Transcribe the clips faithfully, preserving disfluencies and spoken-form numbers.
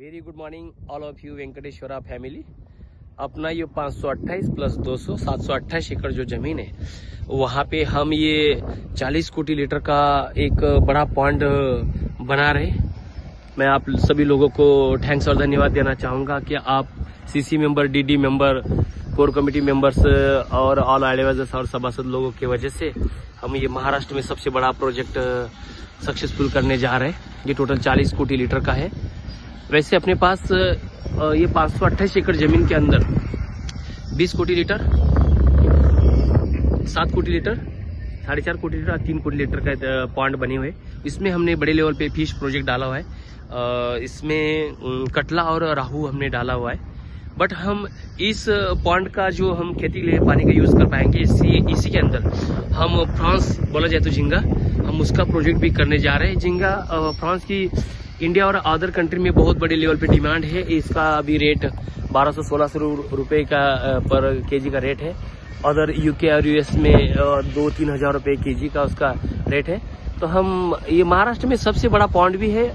Very good morning all of you Venkateshwara family. अपना ये पाँच सौ अट्ठाईस प्लस दो सौ सात सौ अट्ठाईस एकड़ जो जमीन है वहाँ पे हम ये चालीस कोटी लीटर का एक बड़ा पॉन्ड बना रहे। मैं आप सभी लोगों को थैंक्स और धन्यवाद देना चाहूँगा कि आप CC member, DD member, core committee members और ऑल एडवाइजर्स और सभासद लोगों की वजह से हम ये महाराष्ट्र में सबसे बड़ा प्रोजेक्ट सक्सेसफुल करने जा रहे हैं। ये टोटल चालीस कोटी लीटर का है। वैसे अपने पास ये पाँच सौ अट्ठाईस एकड़ जमीन के अंदर बीस कोटी लीटर, सात कोटी लीटर, साढ़े चार कोटी लीटर और तीन कोटी लीटर का पॉन्ड बने हुए। इसमें हमने बड़े लेवल पे फिश प्रोजेक्ट डाला हुआ है। इसमें कटला और राहू हमने डाला हुआ है। बट हम इस पॉन्ड का जो हम खेती के लिए पानी का यूज़ कर पाएंगे, इसी इसी के अंदर हम फ्रांस बोला जाए तो झींगा, हम उसका प्रोजेक्ट भी करने जा रहे हैं। झींगा फ्रांस की इंडिया और अदर कंट्री में बहुत बड़े लेवल पे डिमांड है। इसका अभी रेट बारह सौ सोलह सौ रुपये का पर केजी का रेट है। अदर यूके और यूएस में दो तीन हज़ार रुपये केजी का उसका रेट है। तो हम ये महाराष्ट्र में सबसे बड़ा पॉन्ड भी है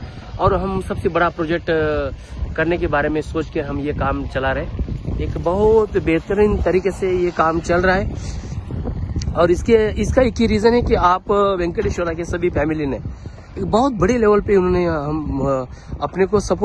और हम सबसे बड़ा प्रोजेक्ट करने के बारे में सोच के हम ये काम चला रहे। एक बहुत बेहतरीन तरीके से ये काम चल रहा है। और इसके इसका एक ही रीज़न है कि आप वेंकटेश्वरा के सभी फैमिली ने एक बहुत बड़े लेवल पे उन्होंने हम अपने को सपोर्ट